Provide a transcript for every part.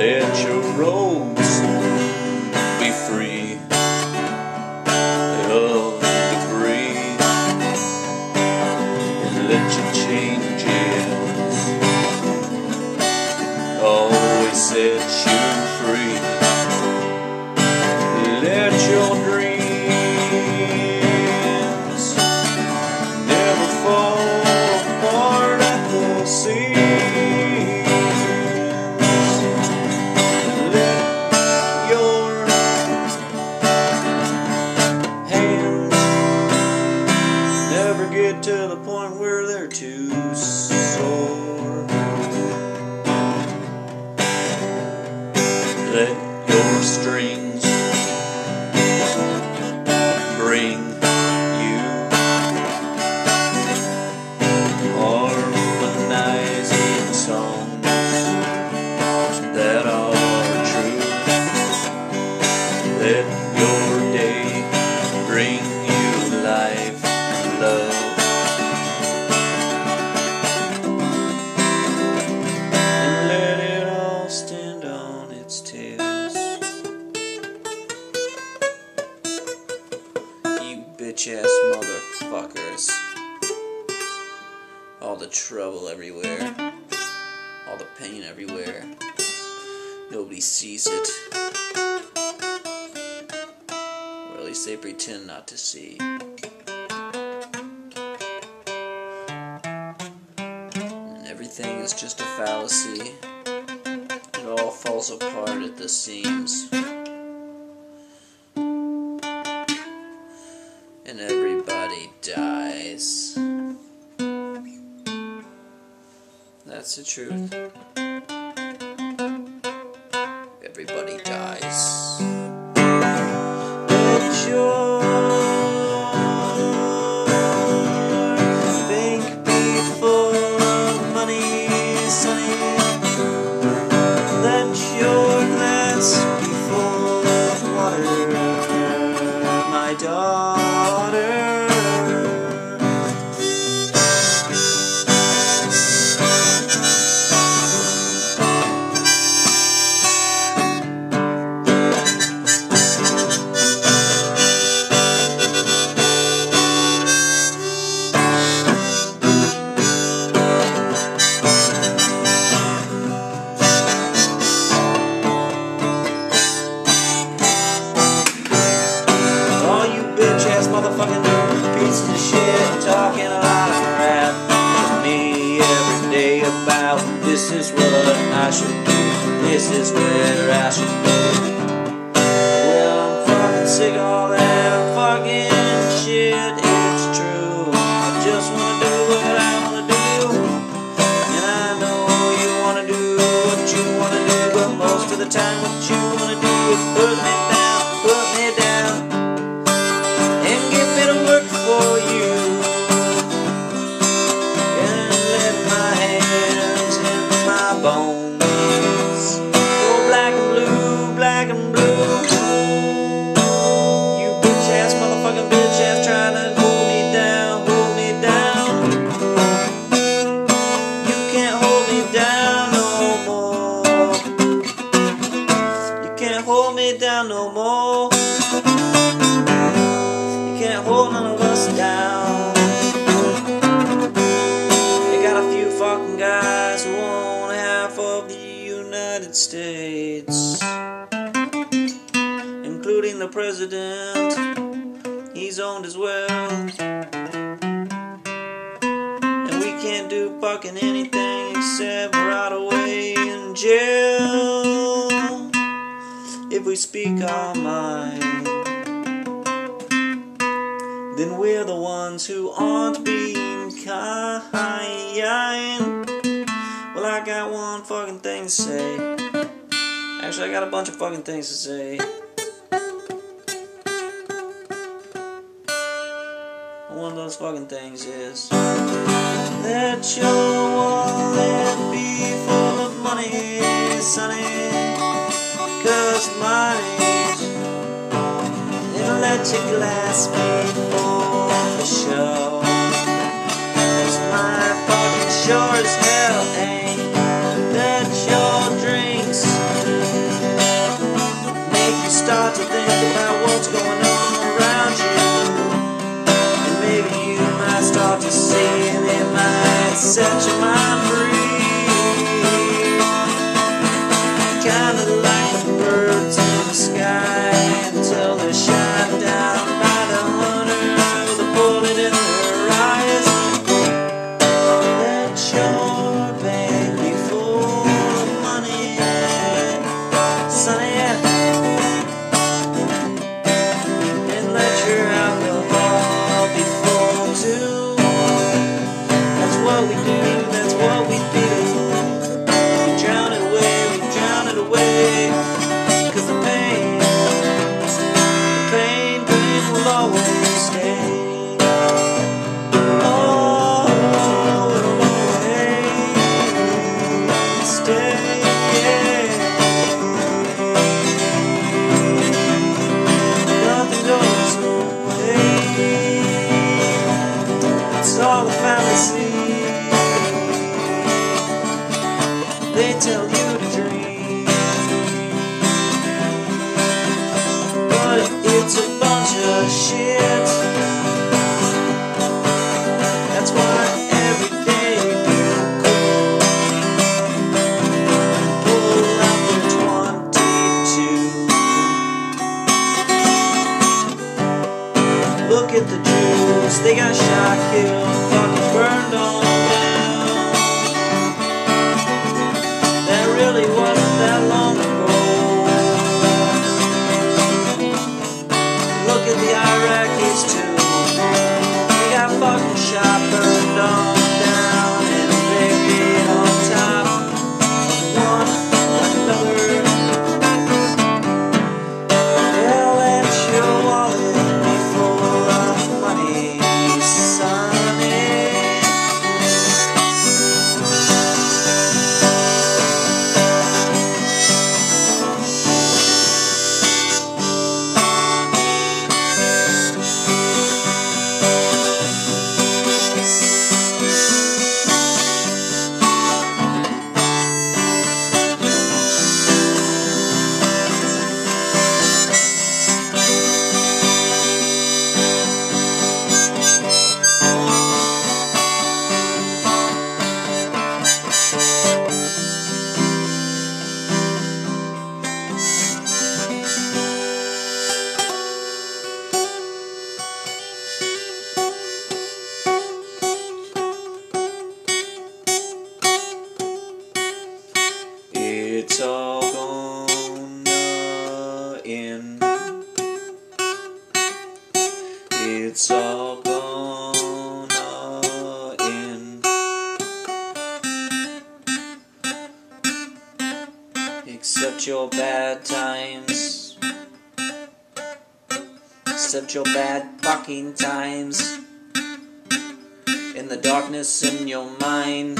Let your robes be free of debris, and let your changes always set you free. Let your dreams never fall apart at the sea. Get to the point where they're too sore. Let your strings bring you harmonizing songs that are true. Let your day bring you life and love. Bitch-ass motherfuckers. All the trouble everywhere. All the pain everywhere. Nobody sees it. Or at least they pretend not to see. And everything is just a fallacy. It all falls apart at the seams. And everybody dies. That's the truth. Everybody dies. But your bank be full of money, sonny. Let your glass be full of water, my dog. Motherfucking piece of shit, talking a lot of crap to me every day about this is what I should do, this is where I should go. Well, I'm fucking sick of all that fucking shit, it's true. I just wanna do what I wanna do, and I know you wanna do what you wanna do, but most of the time what you wanna do is put me down, put me down. Hold me down no more. You can't hold none of us down. They got a few fucking guys who own half of the United States, including the president. He's owned as well. And we can't do fucking anything except rot away in jail if we speak our mind. Then we're the ones who aren't being kind. Well, I got one fucking thing to say. Actually, I got a bunch of fucking things to say. One of those fucking things is let your wallet be full of money, sonny, 'cause mine's, and let your glass be full for sure, 'cause my fucking sure as hell ain't. Let your drinks start to think about what's going on around you, and maybe you might start to see, and it might set your mind free, kind of like the birds in the sky until they're shot down by the hunter with a bullet in their eyes. Don't let your bank be full of money, Sonny. All a fantasy. They tell you to dream, but it's a bunch of shit. That's why every day people pull out their 22. Look at the Jews, they got shot, killed, fucking burned all down. That really wasn't that long ago. Look at the Iraqis too, they got fucking shot, burned all down, and baby on top one another. They'll let your wallet be full of money, son. It's all gonna end. It's all gonna end. Except your bad times, except your bad fucking times, in the darkness in your mind.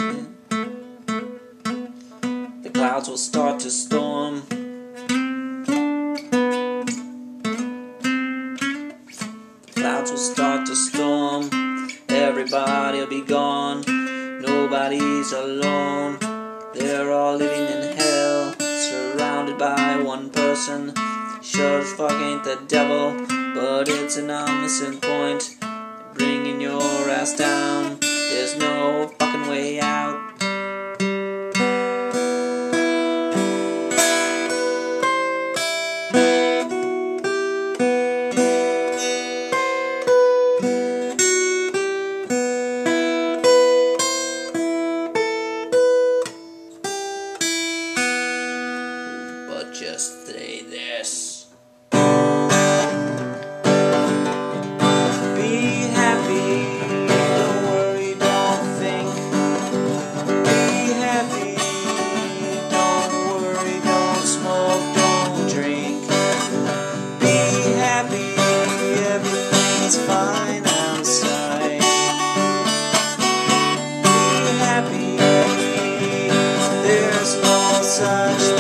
Clouds will start to storm. Clouds will start to storm. Everybody'll be gone. Nobody's alone. They're all living in hell, surrounded by one person. Sure as fuck ain't the devil, but it's an omniscient point, bringing your ass down. There's no fucking way out. Just say this. Be happy, don't worry, don't think. Be happy, don't worry, don't smoke, don't drink. Be happy, everything's fine outside. Be happy, there's no such thing.